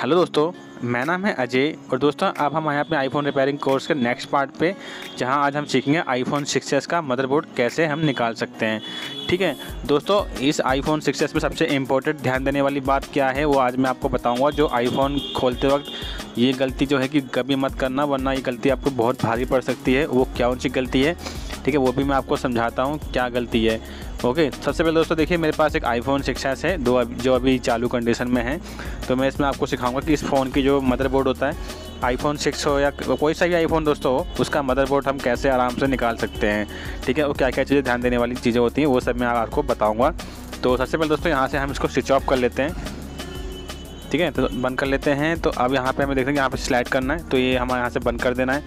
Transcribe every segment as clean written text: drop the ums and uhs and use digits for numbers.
Hello दोस्तों, मेरा नाम है अजय और दोस्तों अब हम आए अपने आईफोन रिपेयरिंग कोर्स के नेक्स्ट पार्ट पे, जहां आज हम सीखेंगे आईफोन 6s का मदरबोर्ड कैसे हम निकाल सकते हैं। ठीक है दोस्तों, इस आईफोन 6s में सबसे इम्पोर्टेंट ध्यान देने वाली बात क्या है वो आज मैं आपको बताऊंगा। जो आईफोन खोलते वक्त ये गलती जो है कि कभी मत करना, वरना ये गलती आपको बहुत भारी पड़ सकती है। वो क्या उनकी गलती है, ठीक है, वो भी मैं आपको समझाता हूँ क्या गलती है। ओके, सबसे पहले दोस्तों देखिए, मेरे पास एक iPhone 6s है जो अभी चालू कंडीशन में है। तो मैं इसमें आपको सिखाऊंगा कि इस फ़ोन की जो मदरबोर्ड होता है, iPhone 6 हो या कोई सा भी iPhone दोस्तों हो, उसका मदरबोर्ड हम कैसे आराम से निकाल सकते हैं। ठीक है, वो क्या क्या चीज़ें ध्यान देने वाली चीज़ें होती हैं वो सब मैं आपको बताऊँगा। तो सबसे पहले दोस्तों यहाँ से हम इसको स्विच ऑफ कर लेते हैं। ठीक है, तो बंद कर लेते हैं। तो अब यहाँ पे हमें देखते हैं, यहाँ पे स्लाइड करना है, तो ये हमारे यहाँ से बंद कर देना है।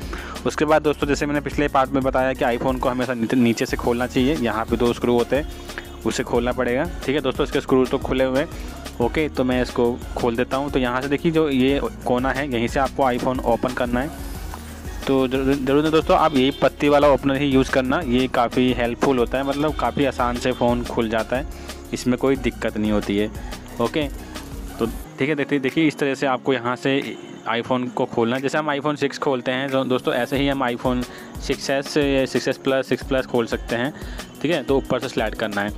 उसके बाद दोस्तों, जैसे मैंने पिछले पार्ट में बताया कि आईफोन को हमेशा नीचे से खोलना चाहिए। यहाँ पे दो स्क्रू होते हैं, उसे खोलना पड़ेगा। ठीक है दोस्तों, इसके स्क्रू तो खुले हुए हैं। ओके, तो मैं इसको खोल देता हूँ। तो यहाँ से देखिए, जो ये कोना है यहीं से आपको आईफोन ओपन करना है। तो ज़रूर है दोस्तों, आप ये पत्ती वाला ओपनर ही यूज़ करना, ये काफ़ी हेल्पफुल होता है। मतलब काफ़ी आसान से फ़ोन खुल जाता है, इसमें कोई दिक्कत नहीं होती है। ओके, तो ठीक है, देखिए इस तरह से आपको यहाँ से आईफोन को खोलना है। जैसे हम आईफोन 6 खोलते हैं तो दोस्तों ऐसे ही हम iPhone 6s, 6s plus, 6 plus खोल सकते हैं। ठीक है, तो ऊपर से स्लाइड करना है।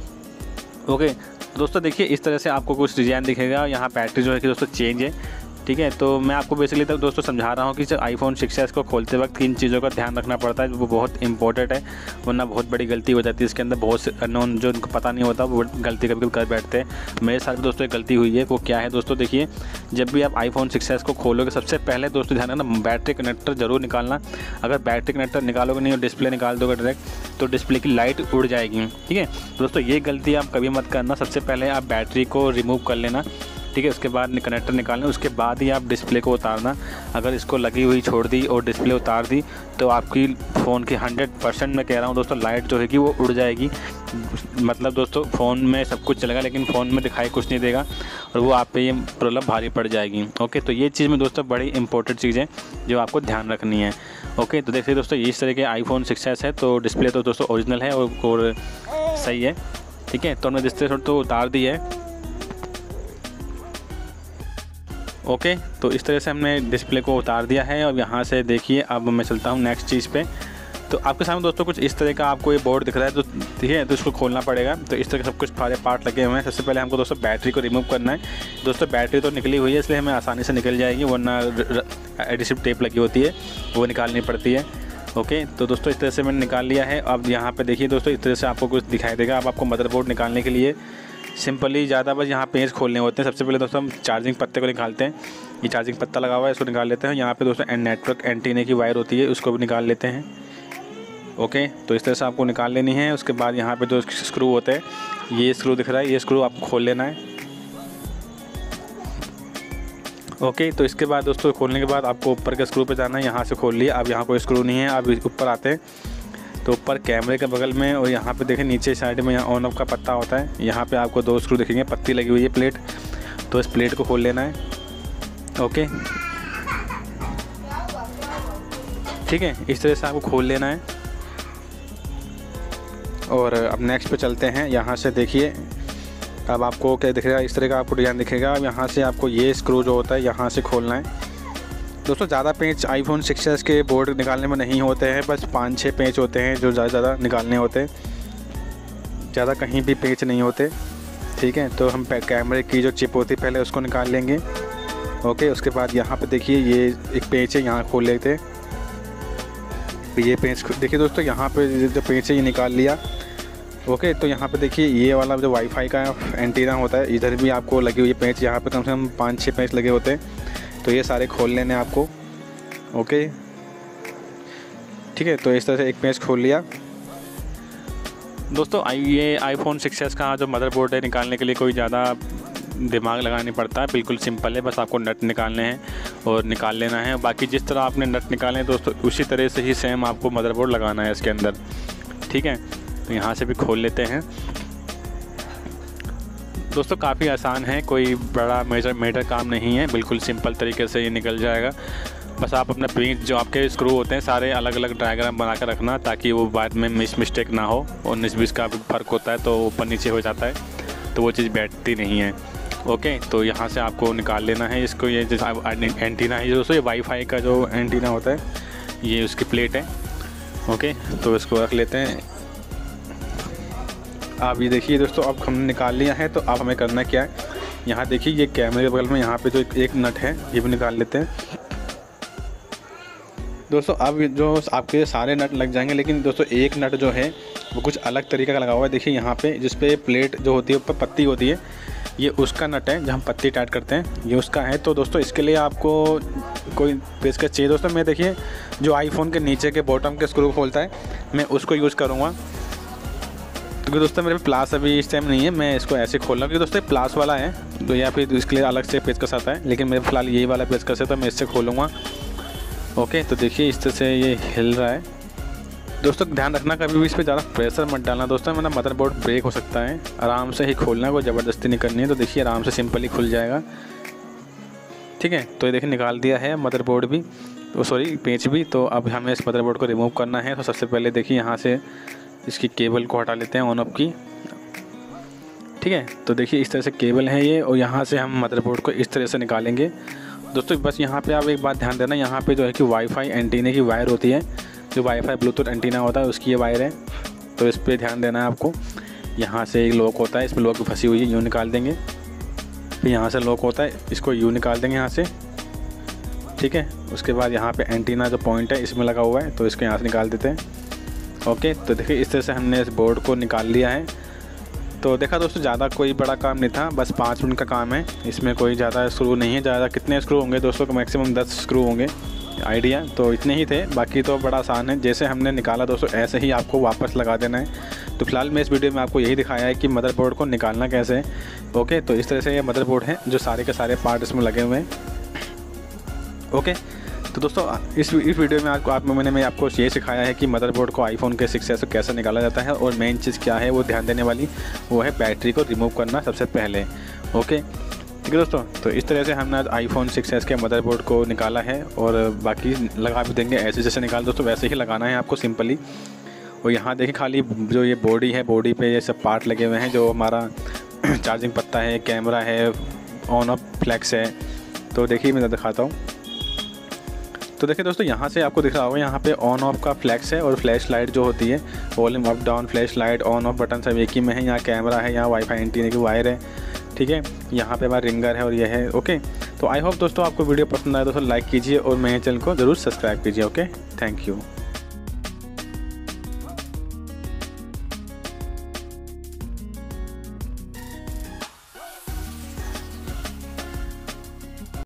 ओके दोस्तों, देखिए इस तरह से आपको कुछ डिज़ाइन दिखेगा। यहाँ बैटरी जो है कि दोस्तों चेंज है। ठीक है, तो मैं आपको बेसिकली तब दोस्तों समझा रहा हूँ कि आईफोन 6s को खोलते वक्त किन चीज़ों का ध्यान रखना पड़ता है, वो बहुत इंपॉर्टेंट है, वरना बहुत बड़ी गलती हो जाती है। इसके अंदर बहुत से अननोन जो उनको पता नहीं होता वो गलती कभी कभी कर बैठते हैं। मेरे साथ दोस्तों एक गलती हुई है। वो क्या है दोस्तों, देखिए जब भी आप आईफोन 6s को खोलोगे सबसे पहले दोस्तों ध्यान रखना बैटरी कनेक्टर ज़रूर निकालना। अगर बैटरी कनेक्टर निकालोगे नहीं और डिस्प्ले निकाल दोगे डायरेक्ट, तो डिस्प्ले की लाइट उड़ जाएगी। ठीक है दोस्तों, ये गलती आप कभी मत करना। सबसे पहले आप बैटरी को रिमूव कर लेना। ठीक है, उसके बाद कनेक्टर निकालना, उसके बाद ही आप डिस्प्ले को उतारना। अगर इसको लगी हुई छोड़ दी और डिस्प्ले उतार दी तो आपकी फ़ोन की 100% मैं कह रहा हूँ दोस्तों लाइट जो है कि वो उड़ जाएगी। मतलब दोस्तों फ़ोन में सब कुछ चलेगा लेकिन फ़ोन में दिखाई कुछ नहीं देगा और वो आप पे ये प्रॉब्लम भारी पड़ जाएगी। ओके, तो ये चीज़ में दोस्तों बड़ी इंपॉर्टेंट चीज़ है जो आपको ध्यान रखनी है। ओके, तो देखिए दोस्तों इस तरह के आईफोन 6s है। तो डिस्प्ले तो दोस्तों ओरिजिनल है और सही है। ठीक है, तो हमने डिस्प्ले तो उतार दी है। ओके, तो इस तरह से हमने डिस्प्ले को उतार दिया है। और यहाँ से देखिए, अब मैं चलता हूँ नेक्स्ट चीज़ पे। तो आपके सामने दोस्तों कुछ इस तरह का आपको ये बोर्ड दिख रहा है। तो ठीक है, तो इसको खोलना पड़ेगा। तो इस तरह सब कुछ सारे पार्ट लगे हुए हैं। सबसे पहले हमको दोस्तों बैटरी को रिमूव करना है। दोस्तों बैटरी तो निकली हुई है इसलिए हमें आसानी से निकल जाएगी, वरना एडिसिव टेप लगी होती है वो निकालनी पड़ती है। ओके, तो दोस्तों इस तरह से मैंने निकाल लिया है। अब यहाँ पर देखिए दोस्तों, इस तरह से आपको कुछ दिखाई देगा। अब आपको मदरबोर्ड निकालने के लिए सिंपली ज़्यादा बस यहाँ पेज खोलने होते हैं। सबसे पहले दोस्तों हम चार्जिंग पत्ते को निकालते हैं। ये चार्जिंग पत्ता लगा हुआ है, इसको निकाल लेते हैं। यहाँ पे दोस्तों नेटवर्क एंटीना की वायर होती है, उसको भी निकाल लेते हैं। ओके, तो इस तरह से आपको निकाल लेनी है। उसके बाद यहाँ पे जो स्क्रू होते हैं, ये स्क्रू दिख रहा है, ये स्क्रू आपको खोल लेना है। ओके, तो इसके बाद दोस्तों खोलने के बाद आपको ऊपर के स्क्रू पर जाना है। यहाँ से खोल लिया, अब यहाँ कोई स्क्रू नहीं है। अब ऊपर आते हैं तो ऊपर कैमरे के बगल में, और यहाँ पे देखें नीचे साइड में यहाँ ऑन ऑफ का पत्ता होता है। यहाँ पे आपको दो स्क्रू दिखेंगे, पत्ती लगी हुई है प्लेट, तो इस प्लेट को खोल लेना है। ओके, ठीक है, इस तरह से आपको खोल लेना है। और अब नेक्स्ट पे चलते हैं। यहाँ से देखिए, अब आपको क्या दिखेगा, इस तरह का आपको डिज़ाइन दिखेगा। अब यहाँ से आपको ये स्क्रू जो होता है यहाँ से खोलना है। दोस्तों ज़्यादा पेंच आईफोन 6s के बोर्ड निकालने में नहीं होते हैं, बस 5-6 पेंच होते हैं जो ज़्यादा निकालने होते हैं, ज़्यादा कहीं भी पेंच नहीं होते। ठीक है, तो हम कैमरे की जो चिप होती है पहले उसको निकाल लेंगे। ओके, उसके बाद यहाँ पे देखिए ये एक पेंच है, यहाँ खोल लेते हैं। ये पेंच देखिए दोस्तों, यहाँ पर जो पेंच है ये निकाल लिया। ओके, तो यहाँ पर देखिए ये वाला जो वाईफाई का एंटीना होता है, इधर भी आपको लगी हुई पेंच, यहाँ पर कम से कम 5-6 पेंच लगे होते हैं, तो ये सारे खोल लेने आपको। ओके, ठीक है, तो इस तरह से एक पेंच खोल लिया। दोस्तों ये आईफोन 6s का जो मदरबोर्ड है निकालने के लिए कोई ज़्यादा दिमाग लगाना नहीं पड़ता है, बिल्कुल सिंपल है। बस आपको नट निकालने हैं और निकाल लेना है। बाकी जिस तरह आपने नट निकाले हैं दोस्तों उसी तरह से ही सेम आपको मदरबोर्ड लगाना है इसके अंदर। ठीक है, तो यहाँ से भी खोल लेते हैं। दोस्तों काफ़ी आसान है, कोई बड़ा मेजर काम नहीं है, बिल्कुल सिंपल तरीके से ये निकल जाएगा। बस आप अपना पेंच जो आपके स्क्रू होते हैं सारे अलग अलग डायग्राम बना कर रखना, ताकि वो बाद में मिस्टेक ना हो। 19-20 का फ़र्क होता है तो ऊपर नीचे हो जाता है, तो वो चीज़ बैठती नहीं है। ओके, तो यहाँ से आपको निकाल लेना है इसको। ये जैसे एंटीना है दोस्तों, ये वाईफाई का जो एंटीना होता है ये उसकी प्लेट है। ओके, तो इसको रख लेते हैं। आप ये देखिए दोस्तों, अब हमने निकाल लिया है। तो अब हमें करना क्या है, यहाँ देखिए ये कैमरे के बगल में यहाँ पे जो एक नट है ये भी निकाल लेते हैं दोस्तों। अब जो आपके सारे नट लग जाएंगे, लेकिन दोस्तों एक नट जो है वो कुछ अलग तरीके का लगा हुआ है। देखिए यहाँ पे जिस पे प्लेट जो होती है ऊपर पत्ती होती है, ये उसका नट है, जहाँ हम पत्ती टाइट करते हैं ये उसका है। तो दोस्तों इसके लिए आपको कोई पेचकस चाहिए। दोस्तों मैं देखिए जो आईफोन के नीचे के बॉटम के स्क्रू खोलता है मैं उसको यूज़ करूँगा, क्योंकि दोस्तों मेरे प्लास अभी इस टाइम नहीं है, मैं इसको ऐसे खोल रहा हूँ। क्योंकि दोस्तों प्लास वाला है तो या फिर इसके लिए अलग से पेचकस आता है, लेकिन मेरे फिलहाल यही वाला पेचकस है तो मैं इससे खोलूँगा। ओके, तो देखिए इस तरह से ये हिल रहा है। दोस्तों ध्यान रखना कभी भी इस पे ज़्यादा प्रेशर मत डालना दोस्तों, वरना मदरबोर्ड ब्रेक हो सकता है। आराम से ही खोलना, कोई ज़बरदस्ती नहीं करनी है। तो देखिए आराम से सिंपली खुल जाएगा, ठीक है। तो ये देखिए निकाल दिया है मदरबोर्ड भी, तो सॉरी पेंच भी। तो अब हमें इस मदरबोर्ड को रिमूव करना है। तो सबसे पहले देखिए यहाँ से इसकी केबल को हटा लेते हैं ऑन ऑफ की, ठीक है। तो देखिए इस तरह से केबल है ये, और यहाँ से हम मदरबोर्ड को इस तरह से निकालेंगे दोस्तों। बस यहाँ पे आप एक बात ध्यान देना, यहाँ पे जो है कि वाईफाई एंटीना की वायर होती है, जो वाईफाई ब्लूटूथ एंटीना होता है उसकी ये वायर है, तो इस पे ध्यान देना है आपको। यहाँ से एक लॉक होता है, इसमें लॉक फंसी हुई है, यूँ निकाल देंगे। फिर यहाँ से लॉक होता है, इसको यूँ निकाल देंगे यहाँ से, ठीक है। उसके बाद यहाँ पर एंटीना जो पॉइंट है इसमें लगा हुआ है, तो इसको यहाँ से निकाल देते हैं। ओके, तो देखिए इस तरह से हमने इस बोर्ड को निकाल लिया है। तो देखा दोस्तों ज़्यादा कोई बड़ा काम नहीं था, बस 5 मिनट का काम है, इसमें कोई ज़्यादा स्क्रू नहीं है। ज़्यादा कितने स्क्रू होंगे दोस्तों, मैक्सिमम 10 स्क्रू होंगे आइडिया, तो इतने ही थे। बाकी तो बड़ा आसान है, जैसे हमने निकाला दोस्तों ऐसे ही आपको वापस लगा देना है। तो फिलहाल मैं इस वीडियो में आपको यही दिखाया है कि मदरबोर्ड को निकालना कैसे है। ओके, तो इस तरह से ये मदरबोर्ड है, जो सारे के सारे पार्ट इसमें लगे हुए हैं। ओके, तो दोस्तों इस वीडियो में मैंने आपको ये सिखाया है कि मदरबोर्ड को आईफोन के 6s से कैसे निकाला जाता है, और मेन चीज़ क्या है वो ध्यान देने वाली, वो है बैटरी को रिमूव करना सबसे पहले। ओके, ठीक है दोस्तों। तो इस तरह से हमने आज आईफोन 6s के मदरबोर्ड को निकाला है, और बाकी लगा भी देंगे। ऐसे जैसे निकाल दोस्तों वैसे ही लगाना है आपको सिंपली। और यहाँ देखिए खाली जो ये बॉडी है, बॉडी पर ये सब पार्ट लगे हुए हैं, जो हमारा चार्जिंग पत्ता है, कैमरा है, ऑन ऑफ फ्लैक्स है। तो देखिए मैं दिखाता हूँ। तो देखिए दोस्तों यहाँ से आपको दिख रहा होगा, यहाँ पे ऑन ऑफ का फ्लैक्स है, और फ्लैश लाइट जो होती है, volume up down, flash light, on off button सब एक ही में है। यहाँ कैमरा है, यहाँ वाईफाई एंटीना की वायर है, ठीक है। यहाँ पे हमारा रिंगर है, और यह है। ओके, तो आई होप दोस्तों आपको वीडियो पसंद आए। दोस्तों लाइक कीजिए और मेरे चैनल को ज़रूर सब्सक्राइब कीजिए। Okay, thank you.